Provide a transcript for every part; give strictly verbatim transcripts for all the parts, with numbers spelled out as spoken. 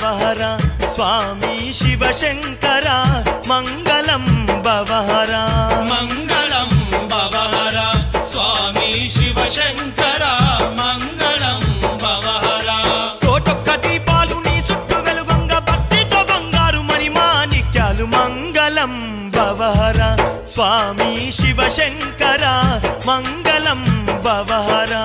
भवहरा स्वामी शिवशंकरा मंगलम भवहरा मंगलम भवहरा स्वामी शिवशंकरा मंगलम भवहरा कोटोक्क दीपालु नी सुट्टु वेलुगंगा भक्तितो बंगारु मणिमाणिक्यालु मंगलम भवहरा स्वामी शिवशंकरा मंगलम भवहरा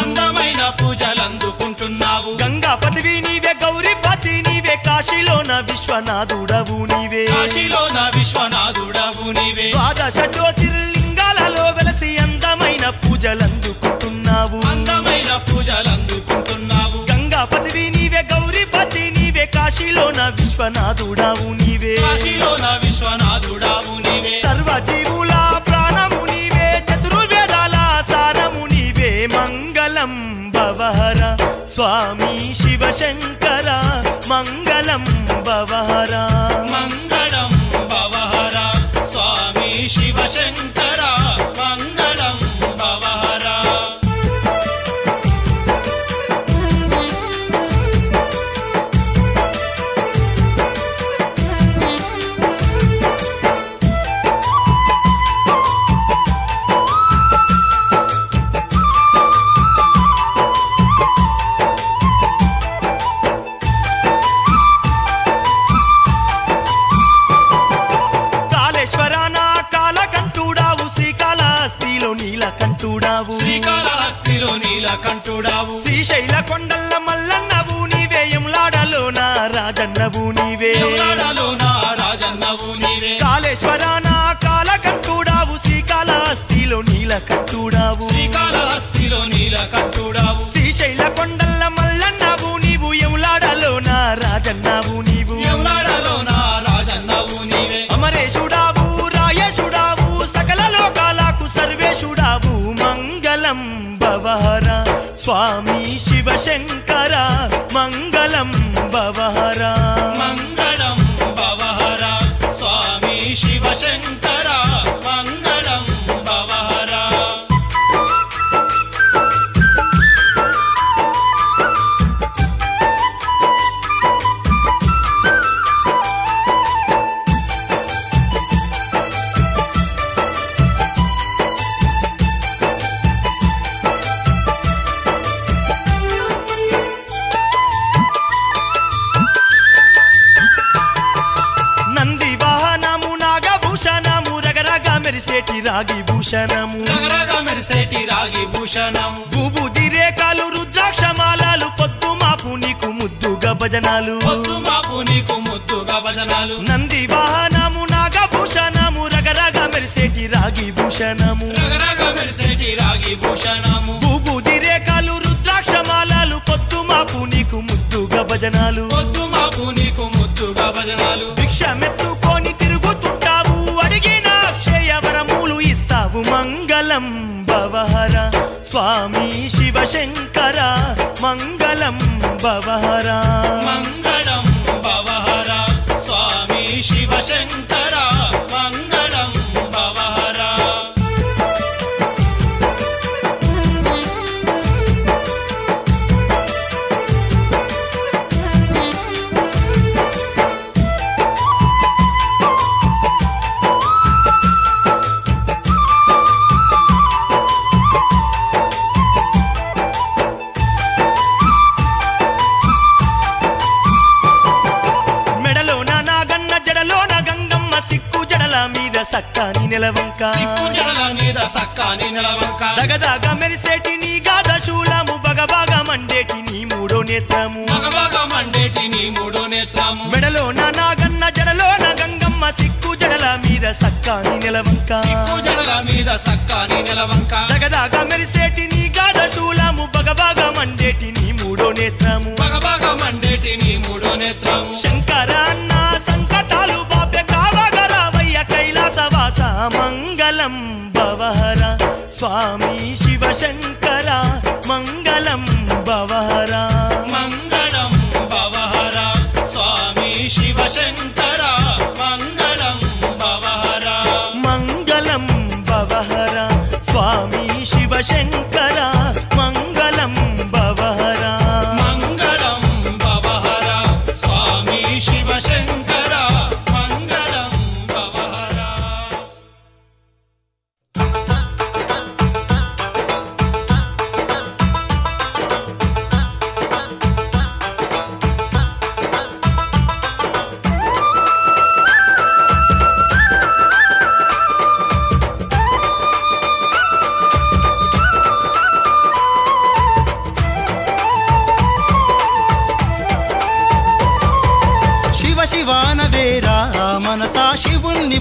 అందమైన పూజలందుకుంటున్నావు గంగా పతివి నీవే గౌరీ పతి నీవే కాశీలోన విశ్వనాథుడవు నీవే కాశీలోన విశ్వనాథుడవు నీవే ద్వాదశ జ్యోతిర్లింగాలలో వెలసి అందమైన పూజలందుకుంటున్నావు అందమైన పూజలందుకుంటున్నావు గంగా పతివి నీవే గౌరీ పతి నీవే కాశీలోన విశ్వనాథుడవు నీవే కాశీలోన విశ్వనాథుడవు నీవే సర్వజీవుల ప్రాణము నీవే చతుర్వేదాల సారము నీవే మంగళం భవహర స్వామి శివశంకర మంగళం భవహర మంగళం భవహర స్వామి శివశంకర మంగళం భవహర శ్రీకాళహస్తిలో నీలకంఠుడావు శ్రీశైల కొండల్ల మల్లన్నవు నీవే యమలాడలో నా రాజన్నవు నీవే యమలాడలో నా రాజన్నవు నీవే కాళేశ్వరాన కాలకంఠుడావు శ్రీకాళహస్తిలో నీలకంఠుడావు శ్రీకాళహస్తిలో నీలకంఠుడావు శ్రీశైల కొండల్ల మల్లన్నవు నీవు యమలాడలో నా రాజన్నవు నీవు యమలాడలో నా రాజన్నవు నీవే అమరేశుడావు రాయేశుడావు సకల లోకాలకు సర్వేశుడావు మంగళం భవహరా స్వామి శివశంకరా మంగళం భవహరా మంగళం భవహరా స్వామి శివశంకరా మంగళం భవహరా రాగి భూషణము రగరగ మెరిసేటి రాగి భూషణము భూబుది రేఖలు రుద్రాక్ష మాలలు పొద్దు మాపు నీకు ముద్దుగా భజనాలు పొద్దు మాపు నీకు ముద్దుగా భజనాలు నంది వాహనము నాగభూషణము రగరగ మెరిసేటి రాగి భూషణము రగరగ మెరిసేటి రాగి భూషణము భూబుది రేఖలు రుద్రాక్ష మాలలు పొద్దు మాపు నీకు ముద్దుగా భజనాలు పొద్దు మాపు నీకు ముద్దుగా భజనాలు భిక్షమెత్తుకొని తిరుగుతుంటావు అడిగిన వరములు ఇస్తావు మంగళం భవహర స్వామి శివశంకర మంగళం భవహర మంగళం భవహర స్వామి శివశంకర మంగళం భవహర సక్కాని నిలవంక సిక్కు జడల మీద సక్కాని నిలవంక దగదగ మెరిసేటి నీ గాథ శూలము బగబాగ మండేటి నీ మూడో నేత్రము బగబాగ మండేటి నీ మూడో నేత్రము మెడలోన నాగన్న జడలోన గంగమ్మ సిక్కు జడల మీద సక్కాని నిలవంక సిక్కు జడల మీద సక్కాని నిలవంక దగదగ మెరిసేటి నీ గాథ శూలము బగబాగ మండేటి నీ మూడో మూడో నేత్రము బగబగ మండేటి నీ మూడో నేత్రము శంకరన్న సంకటాలు బాప్య కావగరావయ్య కైలాసవాస మంగళం భవహర స్వామి శివ శంకర మంగళం భవహర మంగళం భవహర స్వామి శివ శంకర మంగళం భవహర మంగళం భవహర స్వామి శివ శంకర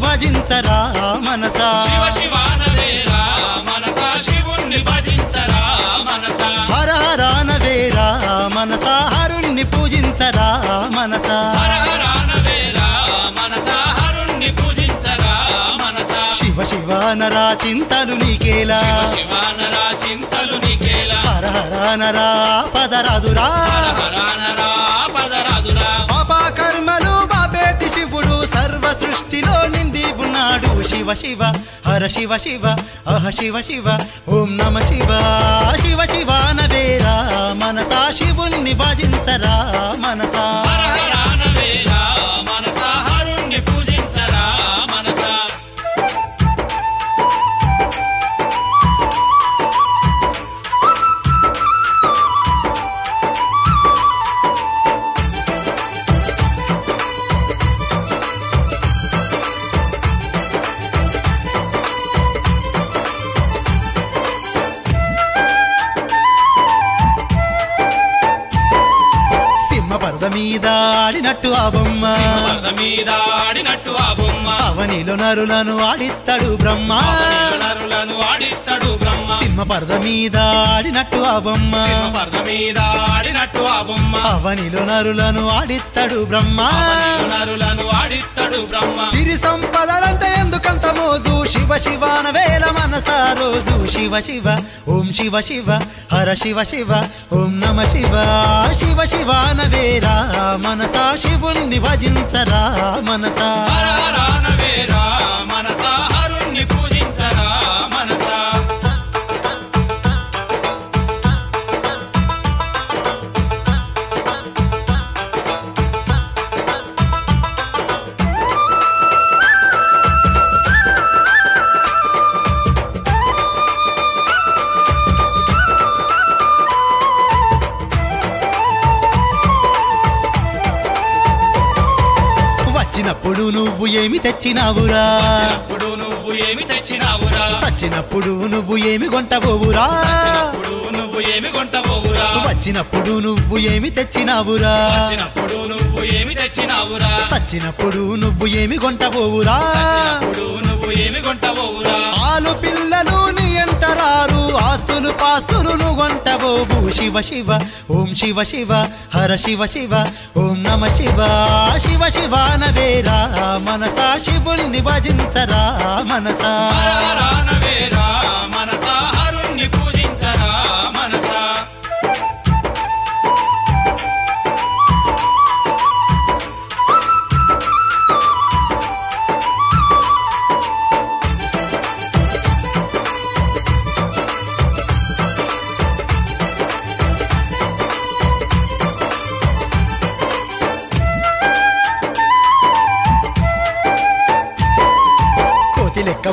భజించరా మనసా శివ శివానవేరా మనసా శివుణ్ణి భజించరా మనసా హర హరానవేరా మనసా హరుణ్ణి పూజించరా మనసా హర హరానవేరా మనసా హరుణ్ణి పూజించరా మనసా శివ శివానరా చింతలు నీకేలా శివ శివానరా చింతలు నీకేలా హర హరానరా పదరాదురా హర హరానరా పదరాదురా పాపా కర్మలు బాబేటి శివుడు సర్వ సృష్టిలో శివ శివ హర శివ శివ అహ శివ శివ ఓం నమ శివ శివ శివానవేరా మనసా శివుణ్ణి భజించరా మనసా హర హరానవేరా మనసా హరుణ్ణి పూజించరా మనసా ఆడినట్టు ఆ బొమ్మ మీద ఆడినట్టు ఆ బొమ్మ అవనిలో నరులను ఆడిత్తడు బ్రహ్మ నరులను ఆడిత్తడు బ్రహ్మ సింహ పర్ద మీద ఆడినట్టు ఆ బొమ్మ పర్ద మీద ఆడినట్టు ఆ బొమ్మ అవనిలో నరులను ఆడిత్తడు బ్రహ్మ నరులను ఆడిత్తడు బ్రహ్మ సిరి సంపదలంటే ఎందుకంత మోజు శివ శివాన వేల మనసా రోజు శివ శివ ఓం శివ శివ హర శివ శివ ఓం నమ శివ శివ శివాన వేరా మనసా శివుణ్ణి భజించరా మనసా హర హరానవేరా మనసా హరుణ్ణి పూజించరా మనసా వచ్చినప్పుడు నువ్వు ఏమి తెచ్చినావురా వచ్చినప్పుడు నువ్వు ఏమి తెచ్చినావురా సచ్చినప్పుడు నువ్వు ఏమి కొంటవోవురా సచ్చినప్పుడు నువ్వు ఏమి కొంటవోవురా వచ్చినప్పుడు నువ్వు ఏమి తెచ్చినావురా వచ్చినప్పుడు నువ్వు ఏమి తెచ్చినావురా సచ్చినప్పుడు నువ్వు ఏమి కొంటవోవురా సచ్చినప్పుడు నువ్వు ఏమి కొంటవోవురా ఆలు పిల్లలు నీ అంటరారు ఆస్తులు పాస్తులు నువ్వు కొంటవోవు శివ శివ ఓం శివ శివ హర శివ శివ ఓం నమ శివ శివ శివానవేరా మనసా శివుణ్ణి భజించరా మనసా హర హరానవేరా మనసా హరుణ్ణి పూజించరా మనసా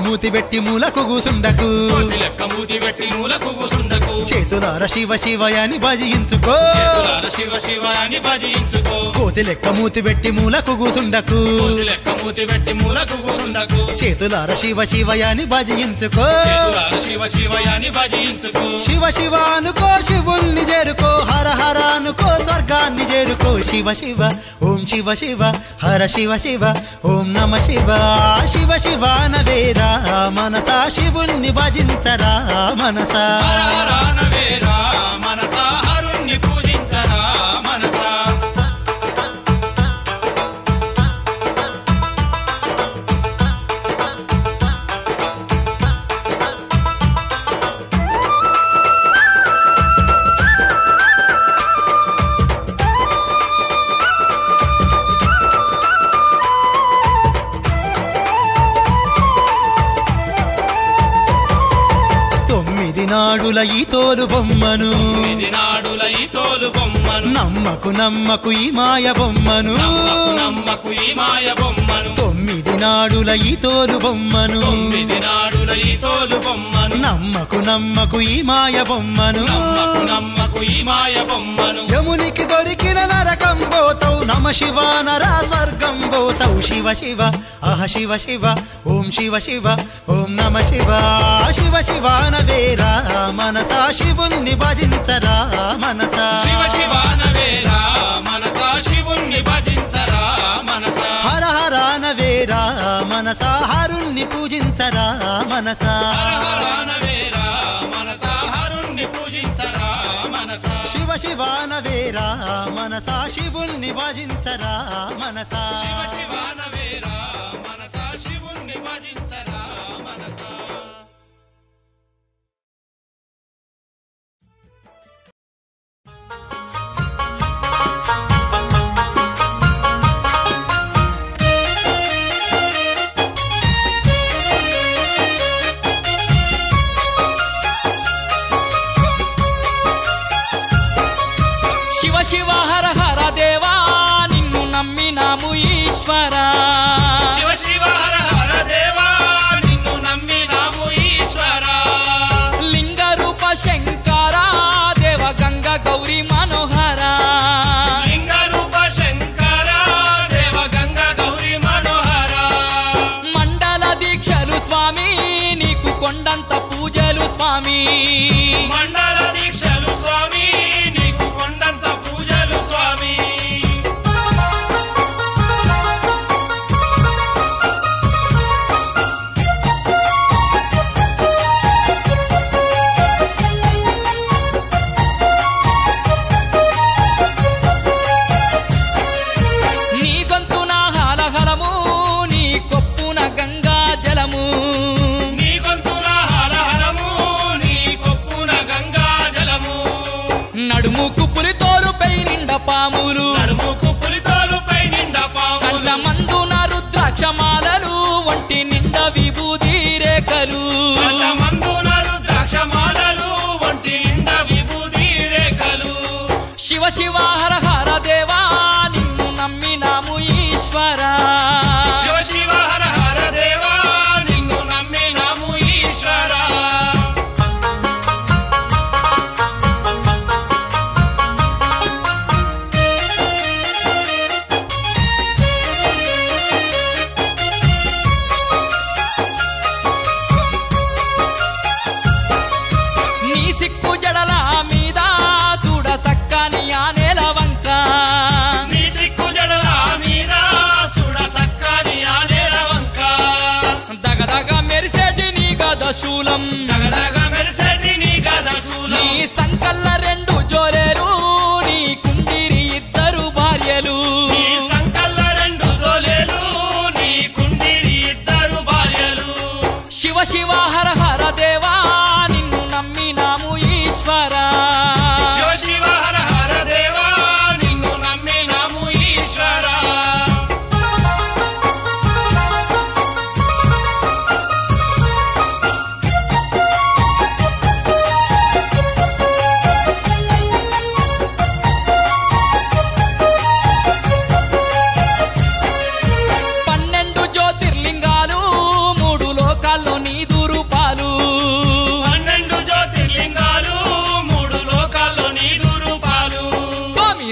మూతి పెట్టి మూలకు కూసుండకు చేతులార శివ శివయాని భజించుకో కోతి లెక్క మూతి పెట్టి మూలకు కూసుండకు చేతులార శివ శివయాని భజించుకో శివ శివ అనుకో శివుణ్ణి చేరుకో హర హర అనుకో స్వర్గాన్ని చేరుకో శివ శివ ఓం శివ శివ హర శివ శివ ఓం నమ శివ శివ శివానవేరా మనసా శివుణ్ణి భజించరా మనసా హర హరానవేరా మనసా హరుణ్ణి పూజించరా నాడుల ఈ తోలు బొమ్మను ఇది నాడుల ఈ తోలు బొమ్మను నమ్మకు నమ్మకు ఈ మాయ బొమ్మను నమ్మకు నమ్మకు ఈ మాయ బొమ్మను తొమ్మిది నాడుల ఈ తోలు బొమ్మను తొమ్మిది నాడుల ఈ తోలు బొమ్మను నమ్మకు నమ్మకు ఈ మాయ బొమ్మను నమ్మకు నమ్మకు ఈ మాయ బొమ్మను యమునికి దొరికిన నరకం పోతావు నమ శివ నర స్వర్గం పోతావు శివ శివ ఆహ శివ శివ ఓం శివ శివ ఓం నమ శివ శివ శివ నవేరా మనసా శివుణ్ణి భజించరా మనసా శివ శివ నవేరా మనసా శివుణ్ణి భజించరా మనసా హర హర నవేరా మనసా హరుణ్ణి పూజించరా మనసా హర హర నవేరా మనసా హరుణ్ణి పూజించరా మనసా శివ శివ నవేరా మనసా శివుణ్ణి భజించరా మనసా శివ శివ నవేరా మనసా శివుణ్ణి భజించరా మనసా. శివ హర హర దేవా నిన్ను నమ్మినాము ఈశ్వర శివ శివ హర హర దేవా నిన్ను నమ్మినాము ఈశ్వర లింగ రూప శంకర దేవ గంగా గౌరీ మనోహర లింగ రూప శంకర దేవ గంగా గౌరీ మనోహర మండల దీక్షలు స్వామి నీకు కొండంత పూజలు స్వామి మండల దీక్షలు స్వామి నీకు కొండంత పాములు కళ్ళ మందున రుద్రాక్షమాలలు వంటి నిండా విభూతి రేఖలు శివ శివ హర హర దేవా నిన్ను నమ్మినాము ఈశ్వర శివ శివ హర హర దేవా నిన్ను నమ్మినాము ఈశ్వర శూలం నగదగా మెరిసేటి నీ గద శూలం నీ సంకల్ల రెండు జోలేరు నీ కుండిరి ఇద్దరు భార్యలు నీ సంకల్ల రెండు జోలేరు నీ కుండిరి ఇద్దరు భార్యలు శివ శివ హర హర దేవా నిన్ను నమ్మినాము ఈశ్వర శివ శివ హర హర దేవా నిన్ను నమ్మినాము ఈశ్వర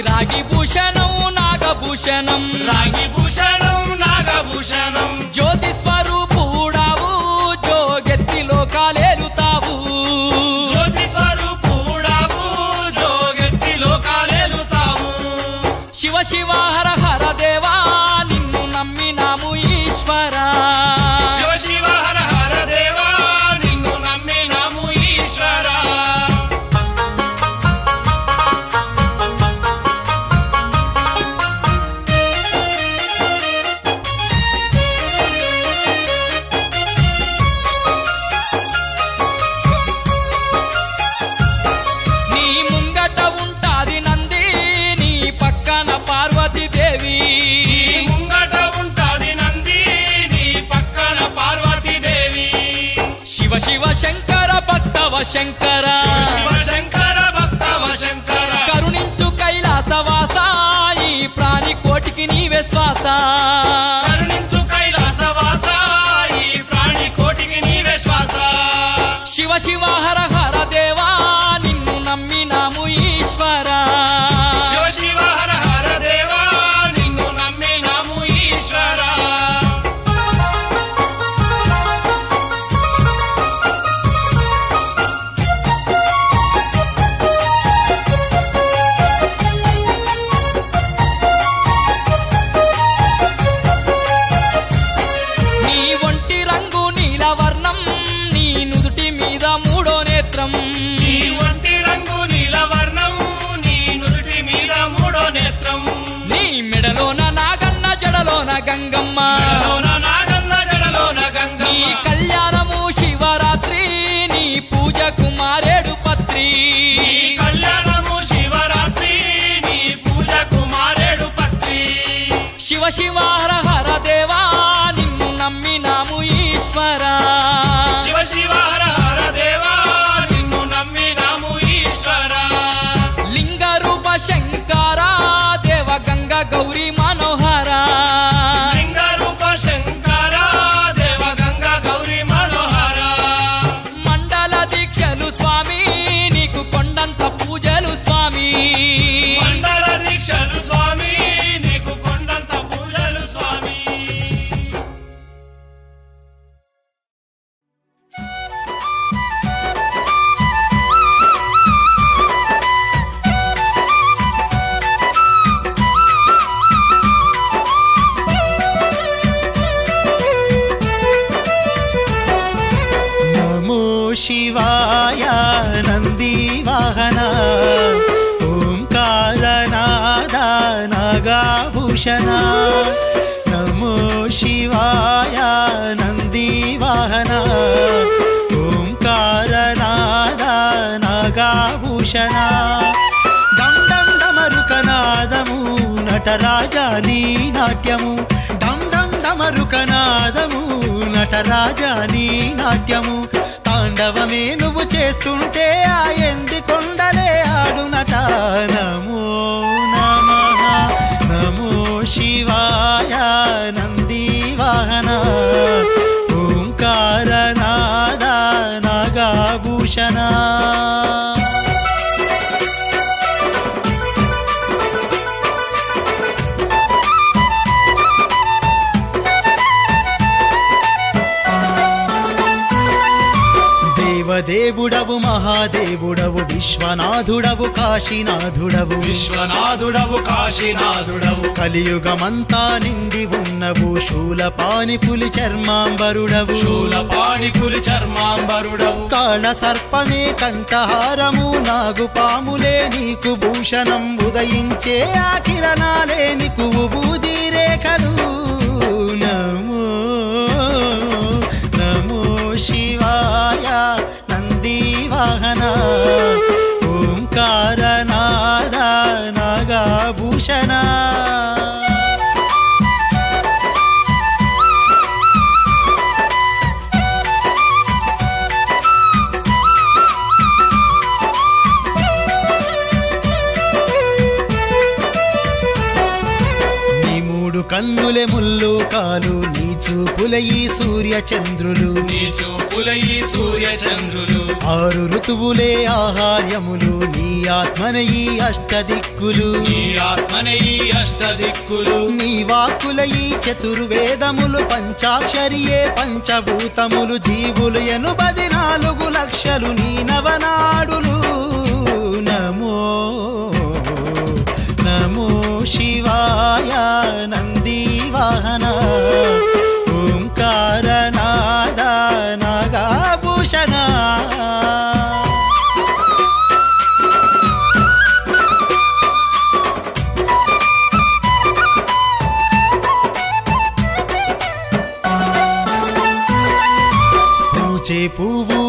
రాగి భూషణం నాగభూషణం జ్యోతి స్వరూపుడావు జోగెత్తి లోకాలేలుతావు జ్యోతి స్వరూపుడావు జోగెత్తి లోకాలేలుతావు శివ శివ హర హర దేవా నిన్ను నమ్మినాము ఈశ్వర శివ శివ హర హర దేవా నిన్ను నమ్మినాము ఈశ్వర దేవి ముంగట ఉంటాది నంది నీ పక్కన పార్వతీదేవి శివ శివ శంకర భక్తవ శంకర శివ శంకర భక్తవ శంకర కరుణించు కైలాసవాస ఈ ప్రాణి కోటికి నీవే శ్వాస కరుణించు కైలాసవాస ఈ ప్రాణి కోటికి నీవే శ్వాస శివ శివ హర హర దేవా నిన్ను నమ్మినాము ఈశ్వర శివ శివ హర హర దేవా నిన్ను నమ్మినాము ఈశ్వర నీ ఒంటి రంగు నీలవర్ణం నీ నుదుటి మీద మూడో నేత్రం నీ మెడలోన నాగన్న జడలోన గంగమ్మ నాగన్న జడలోన గంగమ్మ నీ కళ్యాణము శివరాత్రి నీ పూజకు మారేడు పత్రి నీ కళ్యాణము శివరాత్రి నీ పూజకు మారేడు పత్రి శివ శివ హర హర దేవా నిన్ను నమ్మినాము ఈశ్వర శివ శివ హర హర దేవా గౌరీ మనోహర లింగ రూప శంకర దేవ గంగా గౌరీ మనోహర మండల దీక్షలు స్వామి నీకు కొండంత పూజలు స్వామి మండల దీక్షలు స్వామి నీకు కొండంత పూజలు స్వామి ಶಿವಾಯ ನಂದಿ ವಾಹನ ಓಂಕಾರನಾದ ನಾಗಾಭೂಷಣ ನಮೋ ಶಿವಾಯ ನಂದಿ ವಾಹನ ಓಂಕಾರನಾದ ನಾಗಾಭೂಷಣ ಡಂ ಡಂ ಡಮರುಕನಾದಮು ನಟರಾಜ ನೀ ನಾಟ್ಯಮು ಡಂ ಡಂ ಡಮರುಕನಾದಮು నటరాజ నీ నాట్యము తాండవమే నువ్వు చేస్తుంటే ఆ ఎండి కొండలే ఆడునట నమో నమః నమో శివాయ నంది వాహన ఓంకారనాద నాగాభూషణ దేవదేవుడవు మహాదేవుడవు విశ్వనాథుడవు కాశీనాథుడవు విశ్వనాథుడవు కాశీనాథుడవు కలియుగమంతా నిండి ఉన్నవు శూలపాణి పులి చర్మాంబరుడవు శూలపాణి పులి చర్మాంబరుడవు కాళ సర్పమే కంఠహారము నాగుపాములే నీకు భూషణం ఉదయించే ఆ కిరణాలే నీకు బూది రేఖలు నమో నమో శివాయ నంది వాహన ఓంకారనాద నాగాభూషణ కన్నులే ముల్లు కాలు నీ చూపుల ఈ సూర్య చంద్రులు నీ చూపుల ఈ సూర్య చంద్రులు ఆరు ఋతువులే ఆహార్యములు నీ ఆత్మన ఈ అష్టదిక్కులు నీ ఆత్మన ఈ అష్టదిక్కులు నీ వాక్కుల ఈ చతుర్వేదములు పంచాక్షరియే పంచభూతములు జీవులు ఎనుబది నాలుగు లక్షలు నీ నవనాడులు నమో నమో శివాయ నంది వాహన ఓంకారనాద నాగాభూషణ పూచే పువ్వు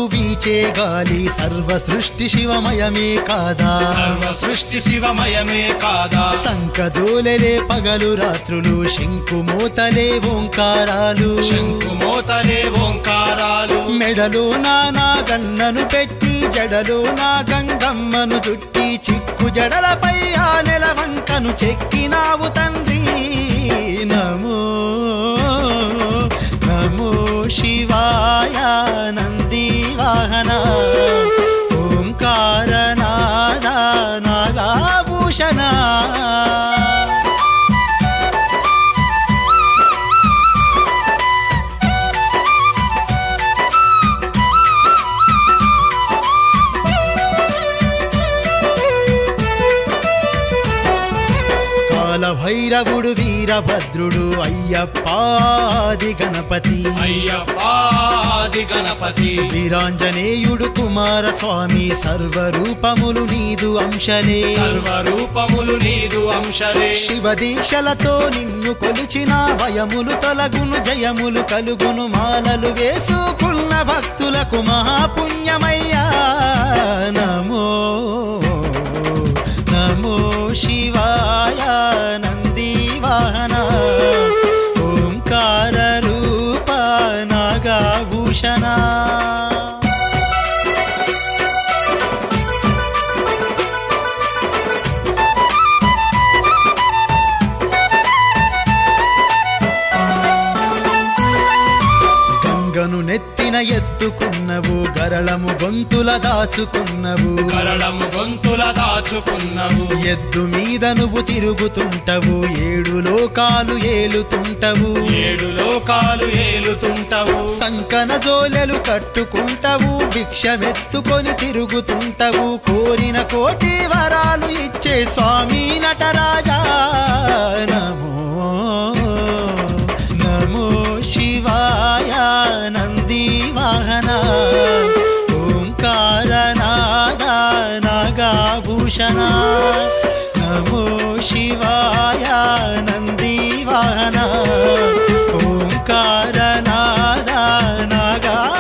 వచ్చే గాలి సర్వ సృష్టి శివమయమే కాదా, సర్వ సృష్టి శివమయమే కాదా. సంకదోలలే పగలు రాత్రులు, శంకుమోతలే ఓంకారాలు, శంకుమోతలే ఓంకారాలు. మెడలో నా నాగన్నను పెట్టి, జడలో నా గంగమ్మను చుట్టి, చిక్కు జడలపై ఆ నెలవంకను చెక్కినావు తండ్రి. నమో నమో శివాయ, నంది వాహన ఓంకార నాద నాగాభూషణ. భైరవుడు వీరభద్రుడు అయ్యప్పాది గణపతి, అయ్యప్పాది గణపతి. వీరాంజనేయుడు కుమారస్వామి, సర్వరూపములు నీదు అంశలే, సర్వరూపములు నీదు అంశలే. శివదీక్షలతో నిన్ను కొలిచిన భయములు తొలగును, జయములు కలుగును. మాలలు వేసుకున్న భక్తులకు మహాపుణ్యమయ్యా. నమో నమో శివాయ, నంది వాహన ఓంకార రూప నాగాభూషణ. గంగను నెత్తిన ఎత్తుకున్నవు, గరళము గొంతుల దాచుకున్నవు, గరళము గొంతుల దాచుకున్నవు. ఎద్దు మీద నువ్వు తిరుగుతుంటవు, ఏడు లోకాలు ఏలుతుంటవు, ఏడు లోకాలు ఏలుతుంటవు. సంకన జోలెలు కట్టుకుంటవు, భిక్షమెత్తుకొని తిరుగుతుంటవు. కోరిన కోటి వరాలు ఇచ్చే స్వామి నటరాజా. నమో నమో శివాయ, నంది వాహన ఓంకార నాద నాగాభూషణ. నమో శివాయ, నంది వాహన ఓంకార నాద నాగాభూషణ.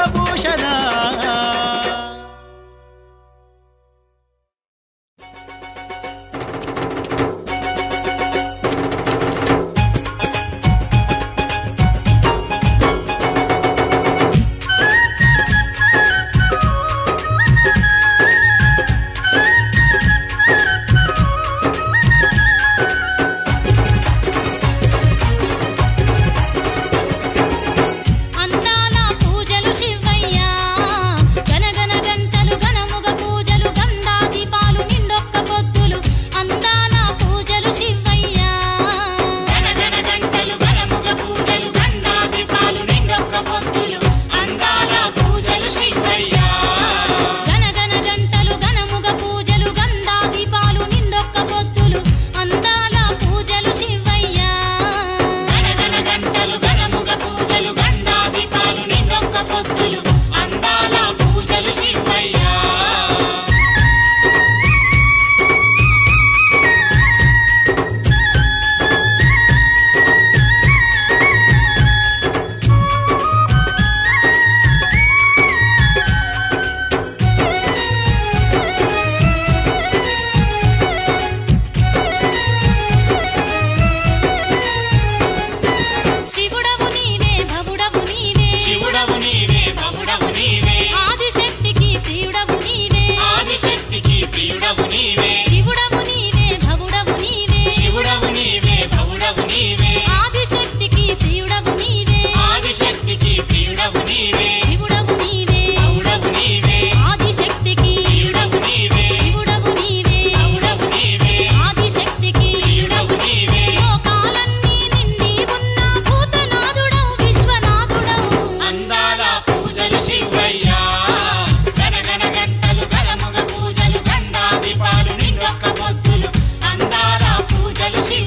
She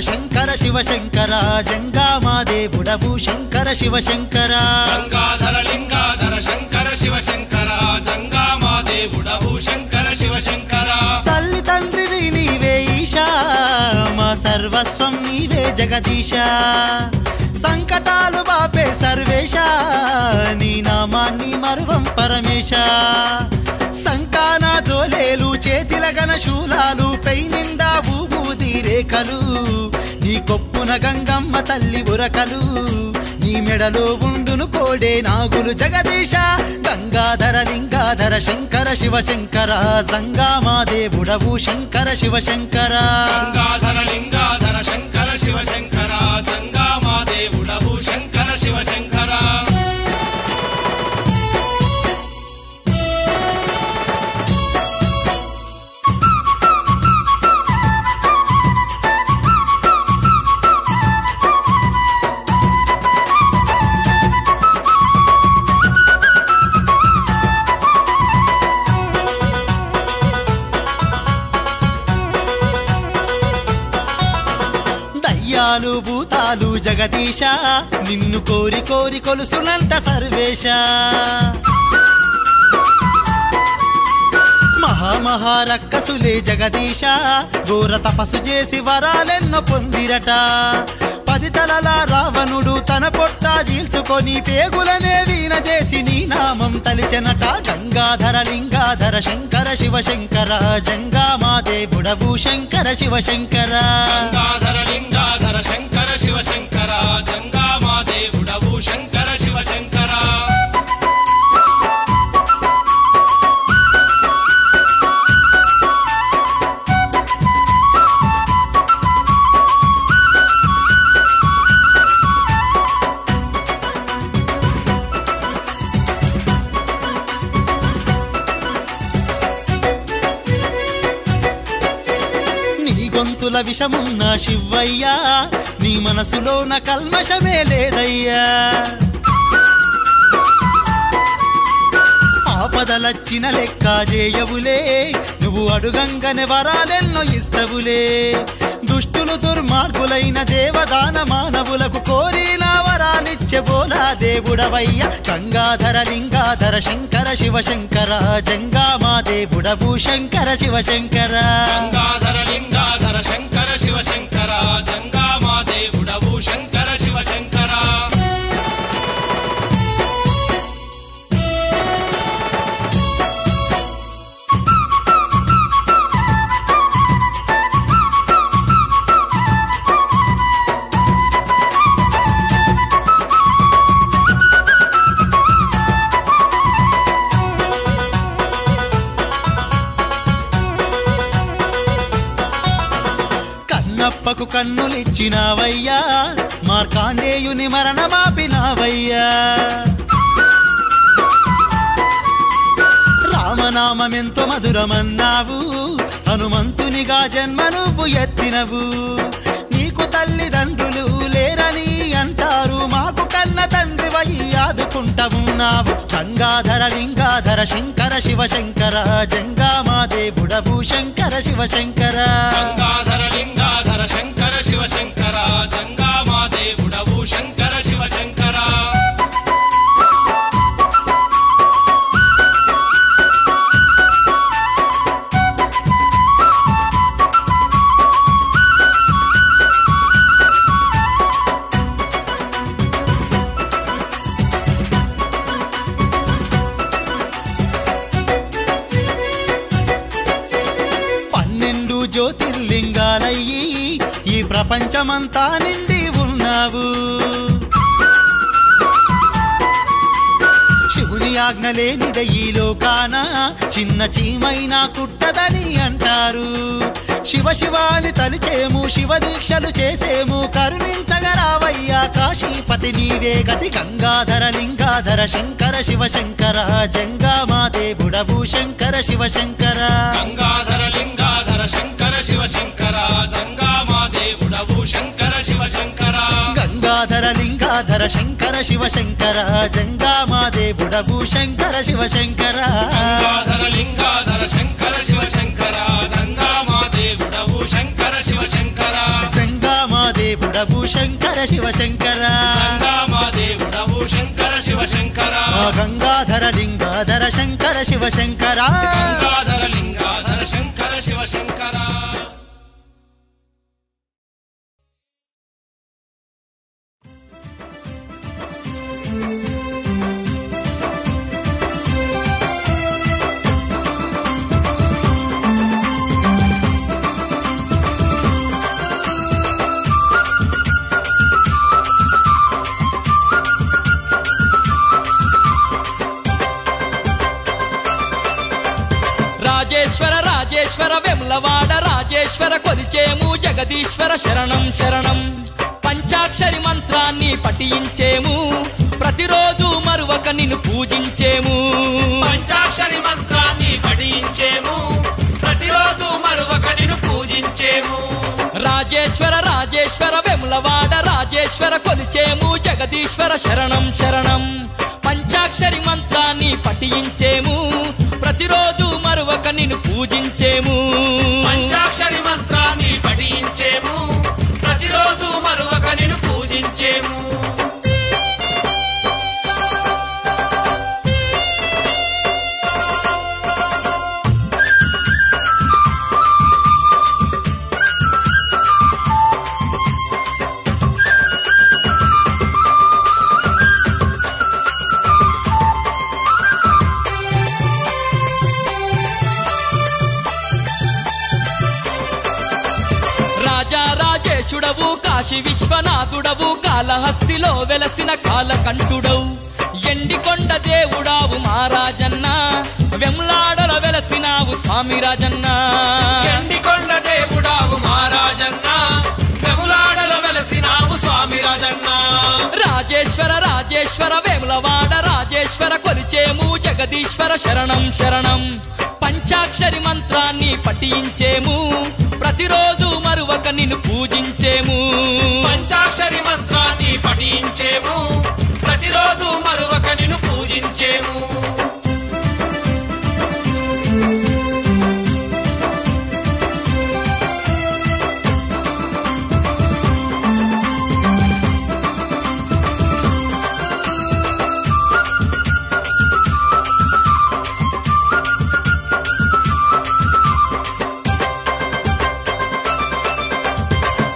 శంకర శంకర శివ శంకర జంగామాదేవుడవు శంకర శివ శంకర గంగాధర లింగాధర శంకర శివ శంకర జంగామాదేవుడవు శంకర శివ శంకర తల్లి తండ్రివి నీవే ఈశా మా సర్వస్వం నీవే జగదీశ సంకటాలు బాపే సర్వేశ నీ నామాన్ని మరువం పరమేశ సంకాన జోలేలు చేతిల గణ శూలాలు పై నిండా భూభూతి రేఖలు నీ కొప్పున గంగమ్మ తల్లి ఉరకలు నీ మెడలో ఉండును కోడే నాగులు జగదీశ గంగాధర లింగాధర శంకర శివ శంకర సంగామాదేవుడవు శంకర శివ శంకర గంగాధర లింగాధర శంకర శివ శంకర సంగామాదేవుడవు శంకర శివ శంకర భూతాలు జగదీశ నిన్ను కోరి కోరి కొలుసునంట సర్వేశ మహామహారక్కసులే జగదీశ ఘోర తపస్సు చేసి వరాలెన్నో పొందిరట పది తలల రావణుడు తన పొట్ట జీల్చుకొని పేగులనే వీణ చేసి నీ నామం తలిచెనట గంగాధర లింగాధర శంకర శివ శంకర జంగామాదేవుడవు శంకర శివ శంకర గంగాధర లింగాధర శంకర శివ శంకర జంగామాదేవుడవు శంకర శివ శంకర గొంతుల విషమున్న శివయ్యా నీ మనసులోన కల్మషమే లేదయ్యా ఆపదలచ్చిన లెక్క చేయవులే నువ్వు అడుగంగనే వరాలెన్నో ఇస్తవులే దుష్టులు దుర్మార్గులైన దేవదాన మానవులకు కోరిన వరాలిచ్చే బోలా దేవుడవయ్య గంగాధర లింగాధర శంకర శివ శంకర జంగామాదేవుడవు శంకర శివ శంకర గంగాధర లింగాధర శంకర శివ శంకర జంగామాదేవుడవు శంకర శివ శంకర కన్నప్పకు కన్నులిచ్చినావయ్యా మార్కాండేయుని మరణమాపినావయ్యా రామనామమెంతో మధురమన్నావు హనుమంతునిగా జన్మ నువ్వు ఎత్తినవు నీకు తల్లిదండ్రులు లేరని అంటారు మాకు కన్న తండ్రి ఆదుకుంటా ఉన్నావు గంగాధర లింగాధర శంకర శివ శంకర జంగామాదేవుడవు శంకర శివ శంకర గంగాధర లింగాధర శంకర శివ శంకర జంగామాదేవుడవు శంకర శివ శంకర జ్యోతిర్లింగాలయ్యి ఈ ప్రపంచమంతా నిండి ఉన్నావు శివుని ఆజ్ఞ లేనిదే ఈ లోకాన చిన్న చీమైనా కుట్టదని అంటారు శివ శివాని తలిచేము శివ దీక్షలు చేసేము కరుణించగరావయ్యా కాశీపతి నీవే గతి గంగాధర లింగాధర శంకర శివ శంకర జంగామాదేవుడవు శంకర శివ శంకర గంగాధర లింగాధర శంకర శివ శంకర జంగామాదేవుడవు శంకర శివ శంకర గంగాధర లింగాధర శంకర శివ శంకర జంగామాదేవుడవు శంకర శివ శంకర గంగాధర లింగాధర శంకర శివ శంకర జంగామాదేవుడవు శంకర శివ శంకర సంగమ శంకర శివ శంకర సంగామాదేవుడవు శంకర శివ శంకర గంగాధర లింగాధర శంకర శివ శంకర గంగాధర లింగాధర శంకర శివ శంకర. రాజేశ్వర రాజేశ్వర వెములవాడ రాజేశ్వర కొలిచేము జగదీశ్వర శరణం శరణం. పంచాక్షరి మంత్రాన్ని పఠించేము ప్రతిరోజు మరువక నిన్ను పూజించేము. పంచాక్షరి మంత్రాన్ని పఠించేము ప్రతిరోజు మరువక నిన్ను పూజించేము. రాజేశ్వర రాజేశ్వర వెములవాడ రాజేశ్వర కొలిచేము జగదీశ్వర శరణం శరణం. పంచాక్షరి మంత్రాన్ని పఠించేము ప్రతిరోజు మరువక నిన్ను పూజించేము. పంచాక్షరి మంత్రాన్ని పఠించేము ప్రతిరోజు మరువక నిన్ను పూజించేము. రాజేశుడవు కాశీ విశ్వనాథుడవు కాళహస్తిలో వెలసిన కాలకంఠుడవు. ఎండికొండ దేవుడావు మహారాజన్న వెములాడల వెలసినావు స్వామి రాజన్న. ఎండికొండ దేవుడావు మహారాజన్న వెములాడల వెలసినావు స్వామి రాజన్న. రాజేశ్వర రాజేశ్వర వేములవాడ రాజేశ్వర కొలిచేము జగదీశ్వర శరణం శరణం. పంచాక్షరి మంత్రాన్ని పఠించేము ప్రతిరోజు మరువక నిన్ను పూజించేము. పంచాక్షరి మంత్రాన్ని పఠించేము ప్రతిరోజు మరువక నిన్ను పూజించేము.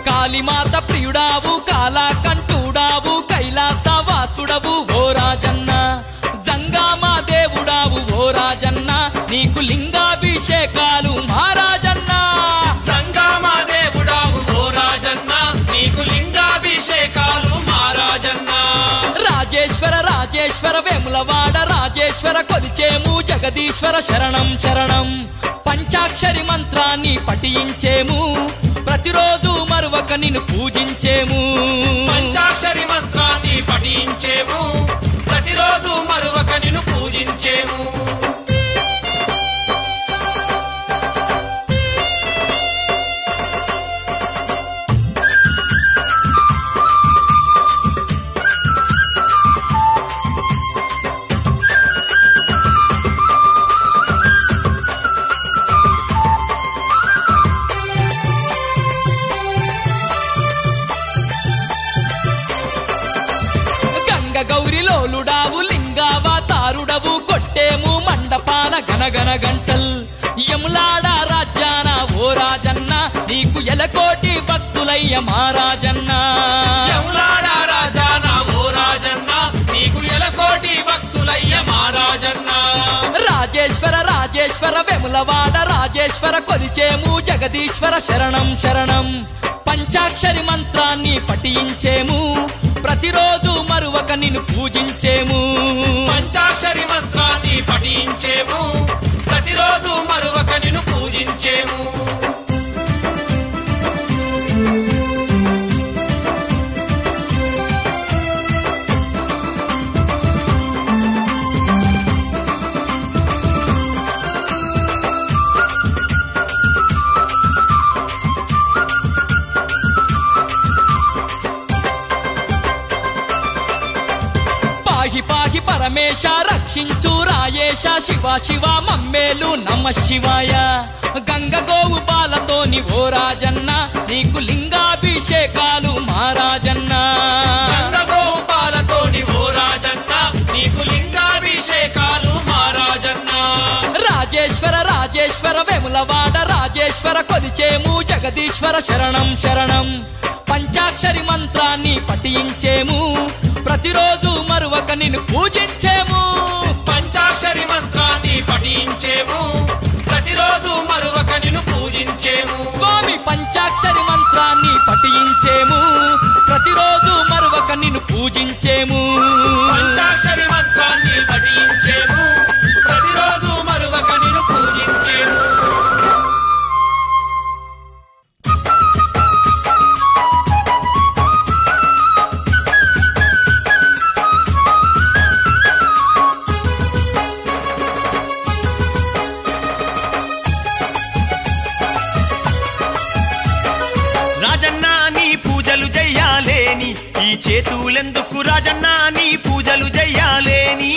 కాళీమాత ప్రియుడావు కాళకంఠుడావు కైలాసవాసుడవు ఓ రాజన్న. జంగామా దేవుడావు ఓ రాజన్న నీకు లింగాభిషేకాలు మహారాజన్న. జంగామా దేవుడావు ఓ రాజన్న నీకు లింగాభిషేకాలు మహారాజన్న. రాజేశ్వర రాజేశ్వర వేములవాడ రాజేశ్వర కొలిచేము జగదీశ్వర శరణం శరణం. పంచాక్షరి మంత్రాన్ని పఠించేము ప్రతిరోజు మరువక నిన్ను పూజించేము. పంచాక్షరి మంత్రాన్ని పఠించేము ప్రతిరోజు మరువక నిన్ను పూజించేము. గౌరిలోలుడావు లింగావతారుడవు కొట్టేము మండపాల గనగన గంటల్. యములాడ రాజ్యాన ఓ రాజన్న నీకు ఎలకోటి భక్తులయ్య మహారాజన్న. యములాడ రాజాన ఓ రాజన్న నీకు ఎలకోటి భక్తులయ్య మహారాజన్న. రాజేశ్వర రాజేశ్వర వెములవాడ రాజేశ్వర కొలిచేము జగదీశ్వర శరణం శరణం. పంచాక్షరి మంత్రాన్ని పఠించేము ప్రతిరోజు మరువక నిన్ను పూజించేము. పంచాక్షరి మంత్రాన్ని పఠించేము ప్రతిరోజు మరువక నిన్ను పూజించేము. పాహి పాహి పరమేశ రక్షించు రాయేశ శేష శివ శివ మమ్మేలు నమ శివాయ గంగ గోవు బాలతోని ఓ రాజన్న నీకు లింగాభిషేకాలు మహారాజన్న గంగ గోవు బాలతోని ఓ రాజన్న నీకు లింగాభిషేకాలు మహారాజన్న రాజేశ్వర రాజేశ్వర వేములవాడ రాజేశ్వర కొలిచేము జగదీశ్వర శరణం శరణం పంచాక్షరి మంత్రాన్ని పఠించేము ప్రతిరోజు మరువక నిన్ను పూజించేము పంచాక్షరి మంత్రాన్ని పఠించేము ప్రతిరోజు మరువక నిన్ను పూజించేము స్వామి పంచాక్షరి మంత్రాన్ని పఠించేము ప్రతిరోజు మరువక నిన్ను పూజించేము పంచాక్షరి మంత్రాన్ని పఠించేము ప్రతిరోజు మరువక నిన్ను పూజించేము చేతులెందుకు రాజన్నా నీ పూజలు జయ్యాలేని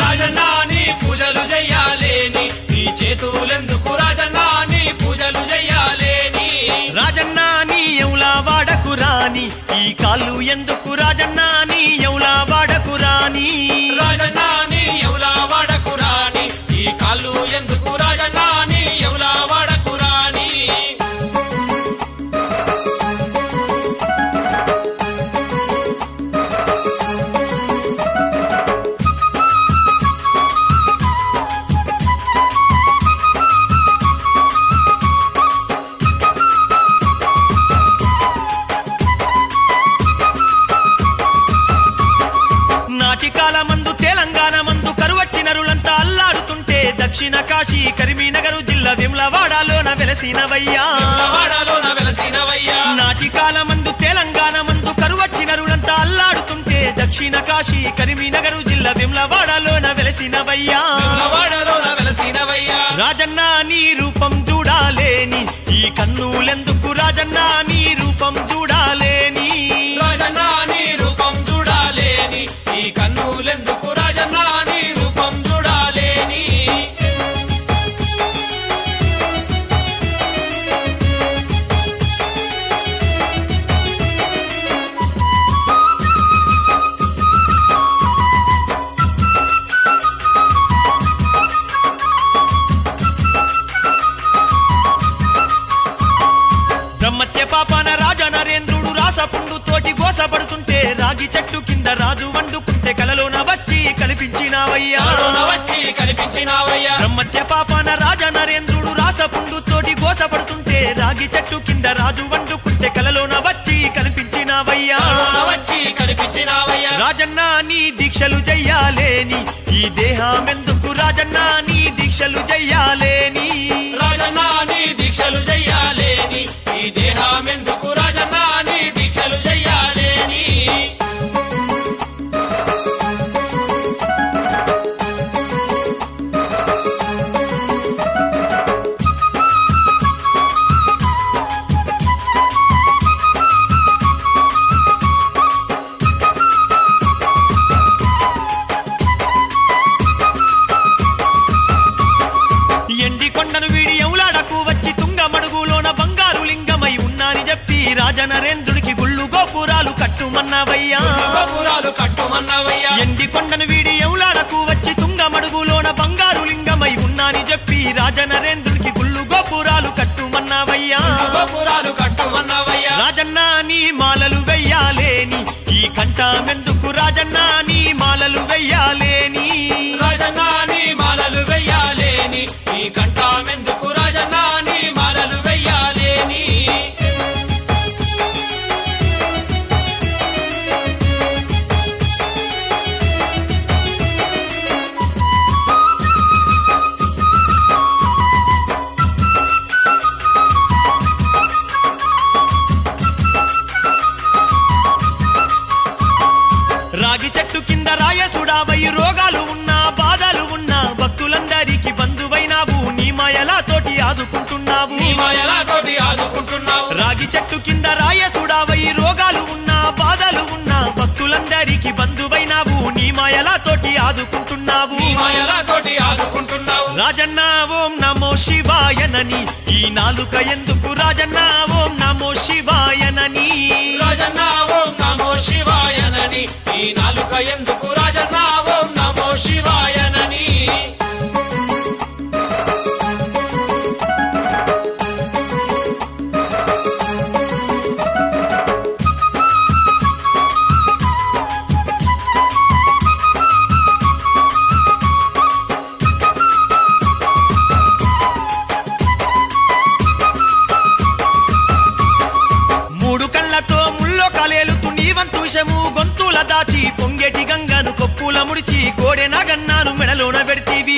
రాజన్నా నీ పూజలు జయ్యాలేని నీ చేతులెందుకు రాజన్నా నీ పూజలు జయ్యాలేని రాజన్నా నీ ఎవలా వాడకు రాని ఈ కాళ్ళు ఎందుకు రాజన్నా నీ ఎవలా వాడకు రాని రాజన్నా నీ ఎవలా వాడకు రాని ఈ కాళ్ళు ఎందుకు రాజన్నా నీ ఎవలా వాడకు రాని దక్షిణ కాశీ కరీంనగర్ జిల్లా వేములవాడలోన వెలసినవయ్యా వేములవాడలోన వెలసినవయ్యా నాటికాల మందు తెలంగాణ మందు కరువచ్చినరులంతా అల్లాడుతుంటే దక్షిణ కాశీ కరీంనగర్ జిల్లా వేములవాడలోన వెలసినవయ్యా వేములవాడలోన వెలసినవయ్యా రాజన్న నీ రూపం చూడాలేని ఈ కన్నులెందుకు రాజన్న నీ రూపం చూడాలేని రాజన్న నీ రూపం చూడాలేని ఈ కన్నులెందుకు రాజన్న నీ రూపం చూడాలేని పాపన రాజా నరేంద్రుడు రాసపుండు తోటి గోసపడుతుంటే రాగి చెట్టు కింద రాజు వండుకుంటే కలలోన వచ్చి కనిపించినావయ్యా వచ్చి కనిపించినావయ్యా బ్రహ్మత్య పాపన రాజా నరేంద్రుడు రాసపుండు తోటి గోసపడుతుంటే రాగి చెట్టు కింద రాజు వండుకుంటే కలలోన వచ్చి కనిపించినావయ్యా వచ్చి కనిపించినావయ్యా రాజన్న నీ దీక్షలు జయ్యాలేని ఈ దేహమెందుకు రాజన్న నీ దీక్షలు జయ్యాలేని రాజన్న నీ దీక్షలు జయ్యాలేని ఈ దేహమెందుకు రాజన్న నీ దీక్షలు జయ్యాలేని రాజనరేంద్రుడికి గుళ్ళు గోపురాలు కట్టుమన్నవయ్యా గోపురాలు కట్టుమన్నవయ్యా ఎండి కొండను వీడి ఎవలాడకు వచ్చి తుంగమడుగులోన బంగారు లింగమై ఉన్నాని చెప్పి రాజనరేంద్రుడికి గుళ్ళు గోపురాలు కట్టుమన్నవయ్యా గోపురాలు కట్టుమన్నవయ్యా రాజన్న నీ మాలలు వెయ్యాలేని ఈ కంఠమెందుకు రాజన్న నీ మాలలు వెయ్యాలేని రాజన్న నీ మాలలు వెయ్యాలేని ఈ కంఠమెందుకు రాజన్న నీ మాలలు వెయ్యాలేని రాగి చెట్టు కింద రాయసుడావై రోగాలు ఉన్నా బాధలు ఉన్నా భక్తులందరికీ బంధువైనావు నీ మాయలా తోటి ఆదుకుంటున్నావు నీ మాయలా తోటి ఆదుకుంటున్నావు రాగి చెట్టు కింద రాయసుడావై రోగాలు ఉన్నా బాధలు ఉన్నా భక్తులందరికీ బంధువైనావు నీ మాయలా తోటి ఆదుకుంటున్నావు రాజన్న ఓం నమో శివాయనని ఈ నాలుక ఎందుకు రాజన్న ఓం నమో శివాయనని రాజన్న ఓం నమో శివాయనని ఈ నాలుక ఎందుకు రాజన్న ఓం నమో శివాయనని కోడే నాగన్నాను మెడలోన పెడితీవి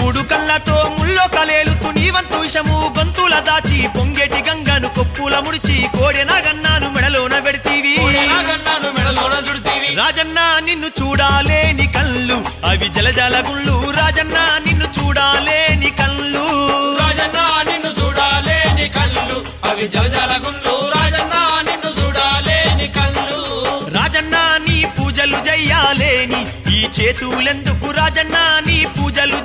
మూడు కళ్ళతో ముల్లో కలేలుతూ నీవంతు విషము గొంతుల దాచి పొంగేటి గంగను కొప్పుల ముడిచి కోడే నాగన్నాను మెడలోన పెడితీవి రాజన్న నిన్ను చూడాలేని కళ్ళు అవి జలజల గుళ్ళు రాజన్న నిన్ను చూడాలేని కళ్ళు రాజన్న నిన్ను చూడాలేని కళ్ళు అవి జలజల గుళ్ళు రాజన్న నిన్ను చూడాలేని కళ్ళు రాజన్న నీ పూజలు జయ్యాలేని ఈ చేతులెందుకు రాజన్న నీ పూజలు